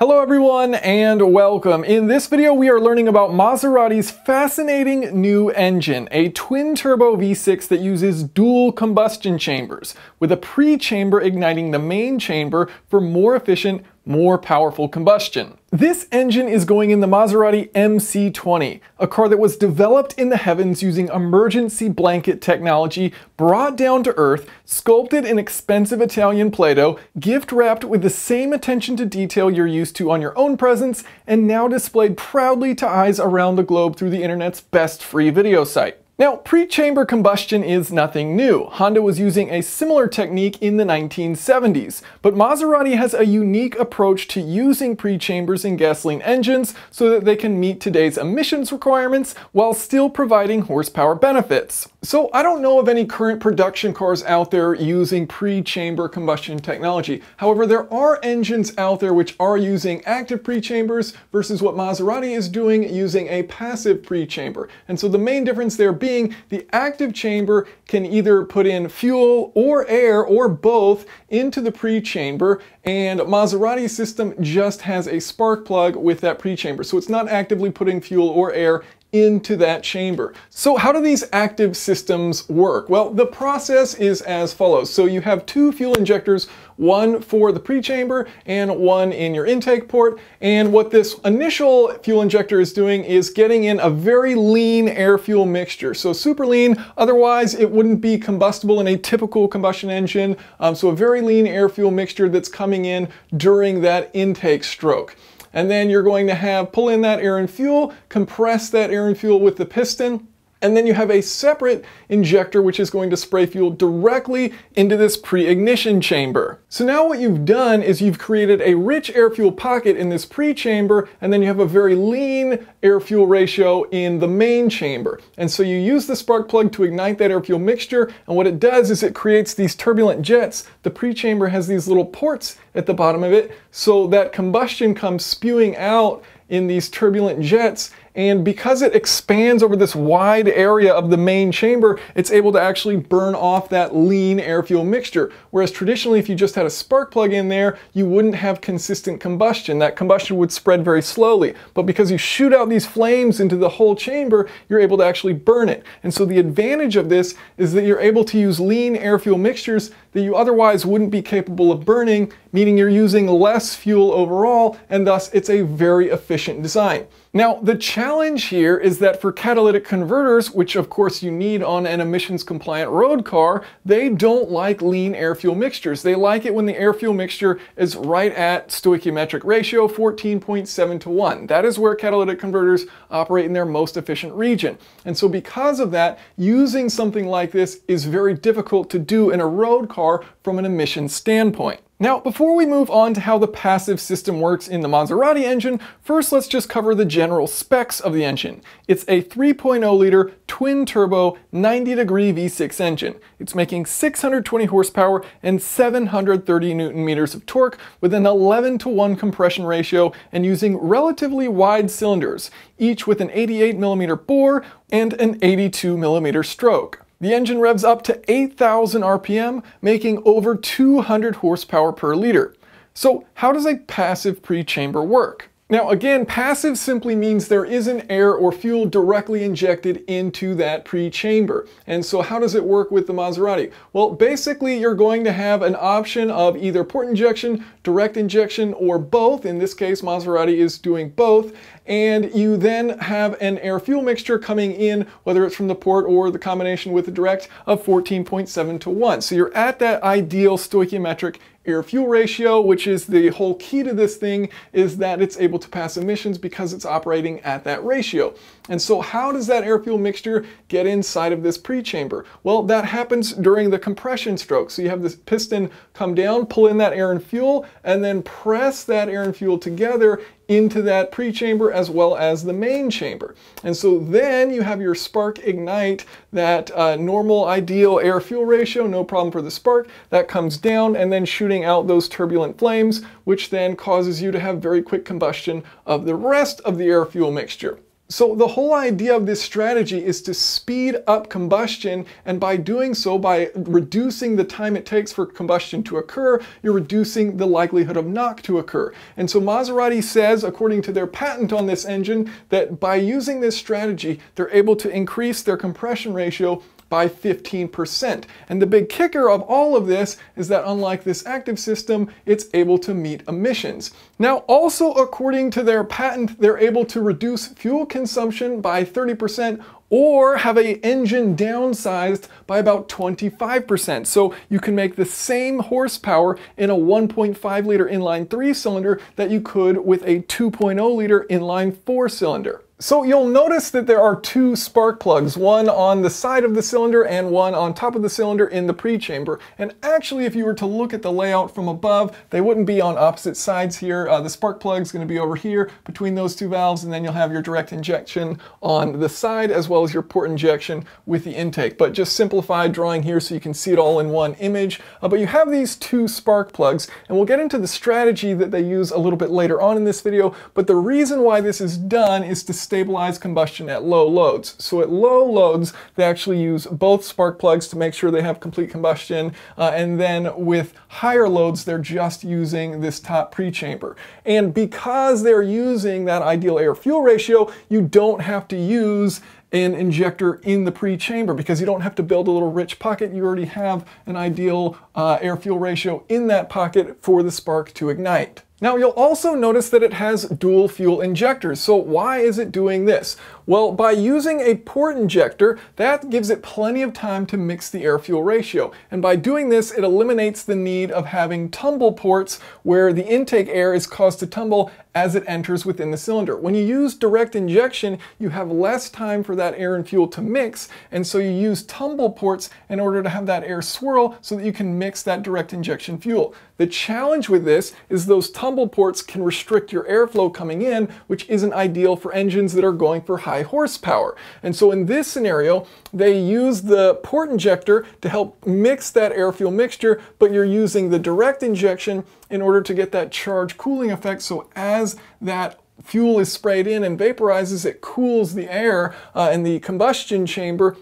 Hello everyone and welcome. In this video we are learning about Maserati's fascinating new engine, a twin-turbo V6 that uses dual combustion chambers, with a pre-chamber igniting the main chamber for more efficient, more powerful combustion. This engine is going in the Maserati MC20, a car that was developed in the heavens using emergency blanket technology, brought down to earth, sculpted in expensive Italian Play-Doh, gift-wrapped with the same attention to detail you're used to on your own presents, and now displayed proudly to eyes around the globe through the internet's best free video site. Now, pre-chamber combustion is nothing new. Honda was using a similar technique in the 1970s, but Maserati has a unique approach to using pre-chambers in gasoline engines so that they can meet today's emissions requirements while still providing horsepower benefits. So I don't know of any current production cars out there using pre-chamber combustion technology. However, there are engines out there which are using active pre-chambers versus what Maserati is doing using a passive pre-chamber. And so the main difference there being the active chamber can either put in fuel or air or both into the pre-chamber, and Maserati's system just has a spark plug with that pre-chamber, so it's not actively putting fuel or air into that chamber. So how do these active systems work? Well, the process is as follows. So you have two fuel injectors, one for the pre-chamber and one in your intake port. And what this initial fuel injector is doing is getting in a very lean air-fuel mixture. So super lean, otherwise it wouldn't be combustible in a typical combustion engine. So a very lean air-fuel mixture that's coming in during that intake stroke. And then you're going to have pull in that air and fuel, compress that air and fuel with the piston, and then you have a separate injector which is going to spray fuel directly into this pre-ignition chamber. So now what you've done is you've created a rich air-fuel pocket in this pre-chamber, and then you have a very lean air-fuel ratio in the main chamber. And so you use the spark plug to ignite that air-fuel mixture, and what it does is it creates these turbulent jets. The pre-chamber has these little ports at the bottom of it, so that combustion comes spewing out in these turbulent jets, and because it expands over this wide area of the main chamber, it's able to actually burn off that lean air-fuel mixture. Whereas traditionally, if you just had a spark plug in there, you wouldn't have consistent combustion. That combustion would spread very slowly. But because you shoot out these flames into the whole chamber, you're able to actually burn it. And so the advantage of this is that you're able to use lean air-fuel mixtures that you otherwise wouldn't be capable of burning, meaning you're using less fuel overall, and thus it's a very efficient design. Now, the challenge here is that for catalytic converters, which of course you need on an emissions compliant road car, they don't like lean air-fuel mixtures. They like it when the air-fuel mixture is right at stoichiometric ratio 14.7:1. That is where catalytic converters operate in their most efficient region. And so because of that, using something like this is very difficult to do in a road car from an emissions standpoint. Now, before we move on to how the passive system works in the Maserati engine, first let's just cover the general specs of the engine. It's a 3.0-liter twin-turbo 90-degree V6 engine. It's making 620 horsepower and 730 newton-meters of torque with an 11:1 compression ratio and using relatively wide cylinders, each with an 88mm bore and an 82mm stroke. The engine revs up to 8,000 RPM, making over 200 horsepower per liter. So how does a passive pre-chamber work? Now again, passive simply means there isn't air or fuel directly injected into that pre-chamber. And so how does it work with the Maserati? Well, basically you're going to have an option of either port injection, direct injection, or both. In this case, Maserati is doing both. And you then have an air-fuel mixture coming in, whether it's from the port or the combination with the direct, of 14.7:1. So you're at that ideal stoichiometric air-fuel ratio, which is the whole key to this thing, is that it's able to pass emissions because it's operating at that ratio. And so how does that air-fuel mixture get inside of this pre-chamber? Well, that happens during the compression stroke. So you have this piston come down, pull in that air and fuel, and then press that air and fuel together into that pre-chamber as well as the main chamber. And so then you have your spark ignite, that normal ideal air-fuel ratio, no problem for the spark, that comes down and then shooting out those turbulent flames, which then causes you to have very quick combustion of the rest of the air-fuel mixture. So the whole idea of this strategy is to speed up combustion, and by doing so, by reducing the time it takes for combustion to occur, you're reducing the likelihood of knock to occur. And so Maserati says, according to their patent on this engine, that by using this strategy, they're able to increase their compression ratio by 15%. And the big kicker of all of this is that unlike this active system, it's able to meet emissions. Now, also according to their patent, they're able to reduce fuel consumption by 30% or have an engine downsized by about 25%. So you can make the same horsepower in a 1.5 liter inline 3-cylinder that you could with a 2.0 liter inline 4-cylinder. So you'll notice that there are two spark plugs, one on the side of the cylinder and one on top of the cylinder in the pre-chamber. And actually, if you were to look at the layout from above, they wouldn't be on opposite sides here. The spark plug's going to be over here between those two valves, and then you'll have your direct injection on the side as well as your port injection with the intake. But just simplified drawing here so you can see it all in one image. But you have these two spark plugs, and we'll get into the strategy that they use a little bit later on in this video. But the reason why this is done is to stabilize combustion at low loads. So at low loads, they actually use both spark plugs to make sure they have complete combustion. And then with higher loads, they're just using this top pre-chamber. And because they're using that ideal air fuel ratio, you don't have to use an injector in the pre-chamber because you don't have to build a little rich pocket. You already have an ideal air-fuel ratio in that pocket for the spark to ignite. Now, you'll also notice that it has dual fuel injectors. So why is it doing this? Well, by using a port injector, that gives it plenty of time to mix the air-fuel ratio. And by doing this, it eliminates the need of having tumble ports where the intake air is caused to tumble as it enters within the cylinder. When you use direct injection, you have less time for that air and fuel to mix, and so you use tumble ports in order to have that air swirl so that you can mix that direct injection fuel. The challenge with this is those tumble ports can restrict your airflow coming in, which isn't ideal for engines that are going for high horsepower. And so in this scenario, they use the port injector to help mix that air-fuel mixture, but you're using the direct injection in order to get that charge cooling effect, so as that fuel is sprayed in and vaporizes, it cools the air in the combustion chamber,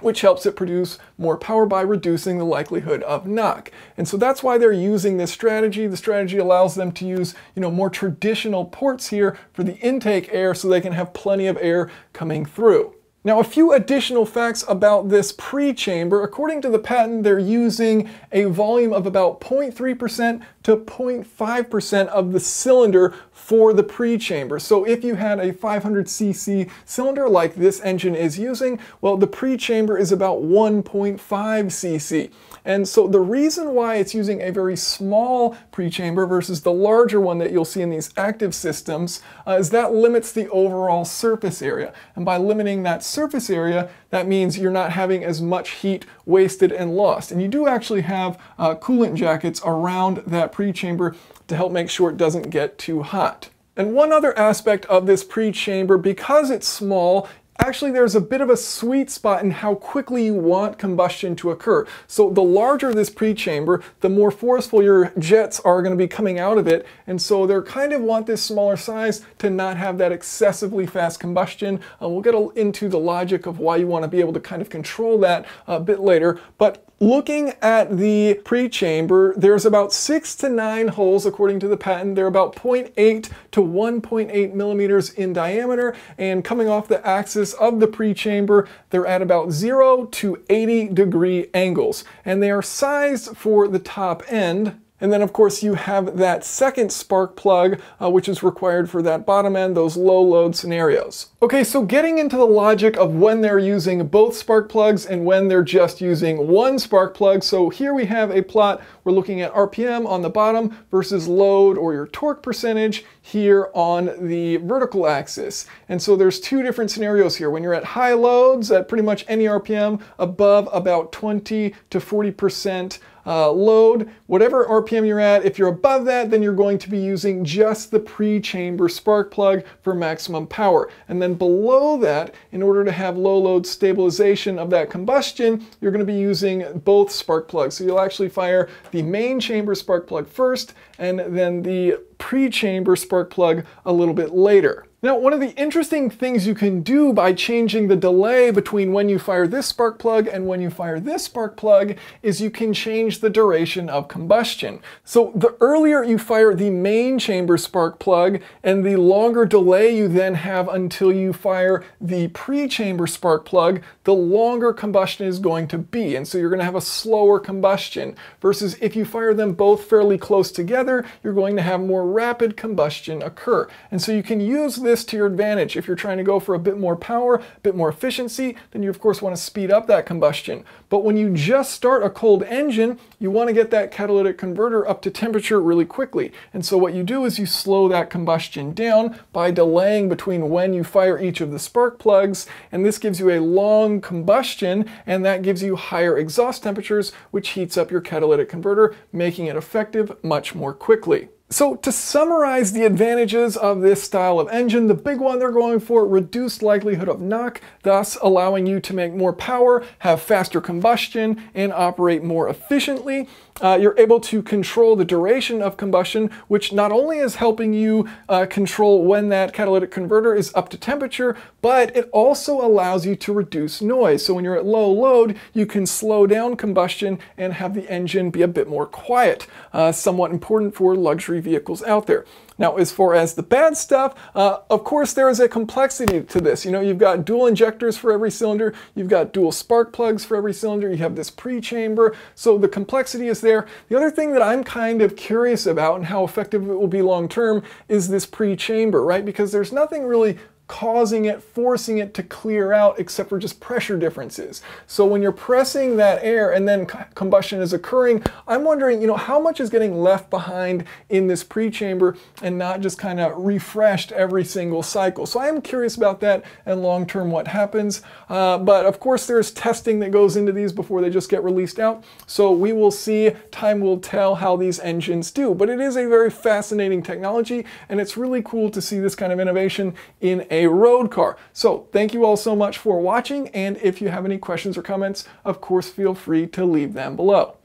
which helps it produce more power by reducing the likelihood of knock. And so that's why they're using this strategy. The strategy allows them to use, more traditional ports here for the intake air so they can have plenty of air coming through. Now, a few additional facts about this pre-chamber. According to the patent, they're using a volume of about 0.3% to 0.5% of the cylinder for the pre-chamber. So if you had a 500cc cylinder like this engine is using, well, the pre-chamber is about 1.5cc. And so the reason why it's using a very small pre-chamber versus the larger one that you'll see in these active systems is that limits the overall surface area. And by limiting that surface area, that means you're not having as much heat wasted and lost. And you do actually have coolant jackets around that pre-chamber to help make sure it doesn't get too hot. And one other aspect of this pre-chamber, because it's small, actually, there's a bit of a sweet spot in how quickly you want combustion to occur. So the larger this pre-chamber, the more forceful your jets are going to be coming out of it. And so they kind of want this smaller size to not have that excessively fast combustion. We'll get into the logic of why you want to be able to kind of control that a bit later. But looking at the pre-chamber, there's about 6 to 9 holes according to the patent. They're about 0.8 to 1.8 millimeters in diameter, and coming off the axis of the pre-chamber, they're at about 0 to 80 degree angles, and they are sized for the top end. And then, of course, you have that second spark plug, which is required for that bottom end, those low load scenarios. Okay, so getting into the logic of when they're using both spark plugs and when they're just using one spark plug. So here we have a plot. We're looking at RPM on the bottom versus load or your torque percentage here on the vertical axis. And so there's two different scenarios here. When you're at high loads, at pretty much any RPM above about 20 to 40%. Load, whatever RPM you're at, if you're above that, then you're going to be using just the pre-chamber spark plug for maximum power. And then below that, in order to have low load stabilization of that combustion, you're going to be using both spark plugs. So you'll actually fire the main chamber spark plug first, and then the pre-chamber spark plug a little bit later. Now, one of the interesting things you can do by changing the delay between when you fire this spark plug and when you fire this spark plug is you can change the duration of combustion. So the earlier you fire the main chamber spark plug and the longer delay you then have until you fire the pre-chamber spark plug, the longer combustion is going to be. And so you're going to have a slower combustion versus if you fire them both fairly close together, you're going to have more rapid combustion occur. And so you can use this to your advantage. If you're trying to go for a bit more power, a bit more efficiency, then you of course want to speed up that combustion. But when you just start a cold engine, you want to get that catalytic converter up to temperature really quickly. And so what you do is you slow that combustion down by delaying between when you fire each of the spark plugs, and this gives you a long combustion, and that gives you higher exhaust temperatures, which heats up your catalytic converter, making it effective much more quickly. So to summarize the advantages of this style of engine, the big one they're going for, reduced likelihood of knock, thus allowing you to make more power, have faster combustion, and operate more efficiently. You're able to control the duration of combustion, which not only is helping you control when that catalytic converter is up to temperature, but it also allows you to reduce noise. So when you're at low load, you can slow down combustion and have the engine be a bit more quiet, somewhat important for luxury vehicles out there. Now, as far as the bad stuff, of course, there is a complexity to this. You know, you've got dual injectors for every cylinder, you've got dual spark plugs for every cylinder, you have this pre-chamber, so the complexity is there. The other thing that I'm kind of curious about and how effective it will be long-term is this pre-chamber, right? Because there's nothing really causing it, forcing it to clear out except for just pressure differences. So when you're pressing that air and then combustion is occurring, I'm wondering, you know, how much is getting left behind in this pre-chamber and not just kind of refreshed every single cycle. So I am curious about that and long-term what happens. But of course there's testing that goes into these before they just get released out. So we will see, time will tell how these engines do. But it is a very fascinating technology and it's really cool to see this kind of innovation in a road car. So thank you all so much for watching, and if you have any questions or comments, of course feel free to leave them below.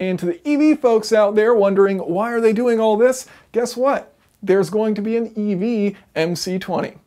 And to the EV folks out there wondering why are they doing all this, guess what? There's going to be an EV MC20.